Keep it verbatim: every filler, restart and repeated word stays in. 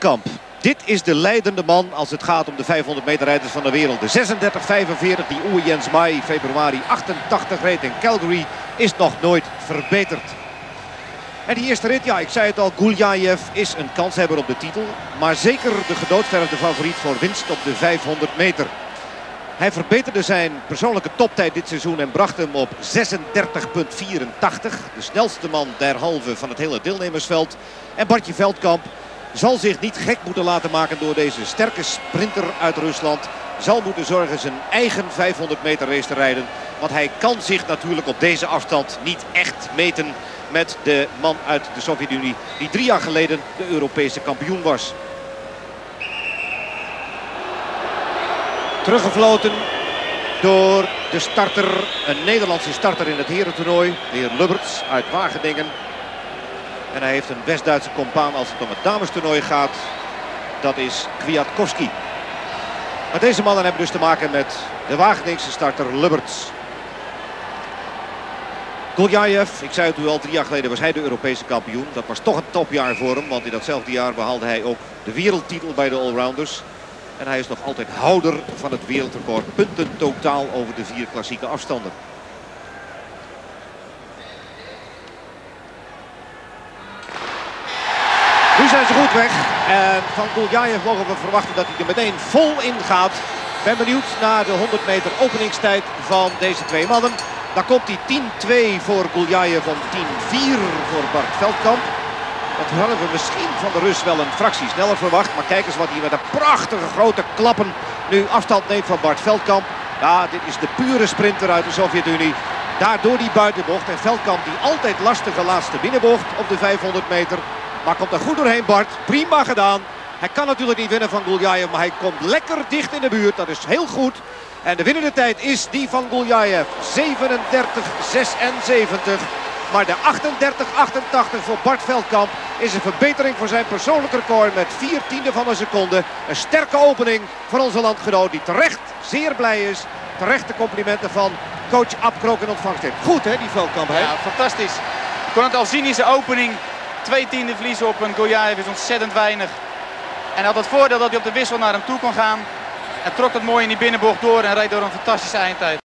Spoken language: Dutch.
Veldkamp. Dit is de leidende man als het gaat om de vijfhonderd meter rijders van de wereld. De zesendertig vijfenveertig die Uwe Jens Mai februari achtentachtig reed in Calgary is nog nooit verbeterd. En die eerste rit, ja, ik zei het al, Gulyaev is een kanshebber op de titel. Maar zeker de gedoodverfde favoriet voor winst op de vijfhonderd meter. Hij verbeterde zijn persoonlijke toptijd dit seizoen en bracht hem op zesendertig vierentachtig. De snelste man derhalve van het hele deelnemersveld. En Bartje Veldkamp zal zich niet gek moeten laten maken door deze sterke sprinter uit Rusland. Zal moeten zorgen zijn eigen vijfhonderd meter race te rijden. Want hij kan zich natuurlijk op deze afstand niet echt meten met de man uit de Sovjet-Unie die drie jaar geleden de Europese kampioen was. Teruggefloten door de starter, een Nederlandse starter in het herentoernooi, de heer Lubberts uit Wageningen. En hij heeft een West-Duitse compaan als het om het damestoernooi gaat. Dat is Kwiatkowski. Maar deze mannen hebben dus te maken met de Wageningse starter Lubberts. Gulyaev, ik zei het u al, drie jaar geleden was hij de Europese kampioen. Dat was toch een topjaar voor hem, want in datzelfde jaar behaalde hij ook de wereldtitel bij de allrounders. En hij is nog altijd houder van het wereldrecord. Punten totaal over de vier klassieke afstanden. Nu zijn ze goed weg. En van Gulyaev mogen we verwachten dat hij er meteen vol in gaat. Ik ben benieuwd naar de honderd meter openingstijd van deze twee mannen. Daar komt hij tien twee voor Gulyaev en tien vier voor Bart Veldkamp. Dat hadden we misschien van de Rus wel een fractie sneller verwacht. Maar kijk eens wat hij met een prachtige grote klappen nu afstand neemt van Bart Veldkamp. Ja, dit is de pure sprinter uit de Sovjet-Unie. Daardoor die buitenbocht. En Veldkamp die altijd lastige laatste binnenbocht op de vijfhonderd meter. Maar komt er goed doorheen, Bart. Prima gedaan. Hij kan natuurlijk niet winnen van Gulyaev, maar hij komt lekker dicht in de buurt. Dat is heel goed. En de winnende tijd is die van Gulyaev. zevenendertig zesenzeventig. Maar de achtendertig achtentachtig voor Bart Veldkamp is een verbetering voor zijn persoonlijk record met vier tienden van een seconde. Een sterke opening voor onze landgenoot die terecht zeer blij is. Terecht de complimenten van coach Abkroken ontvangt heeft. Goed hè, die Veldkamp heeft. Ja, fantastisch. Je kon het al zien in zijn opening. Twee tienden verliezen op een Gulyaev is ontzettend weinig. En hij had het voordeel dat hij op de wissel naar hem toe kon gaan. En trok dat mooi in die binnenbocht door en reed door een fantastische eindtijd.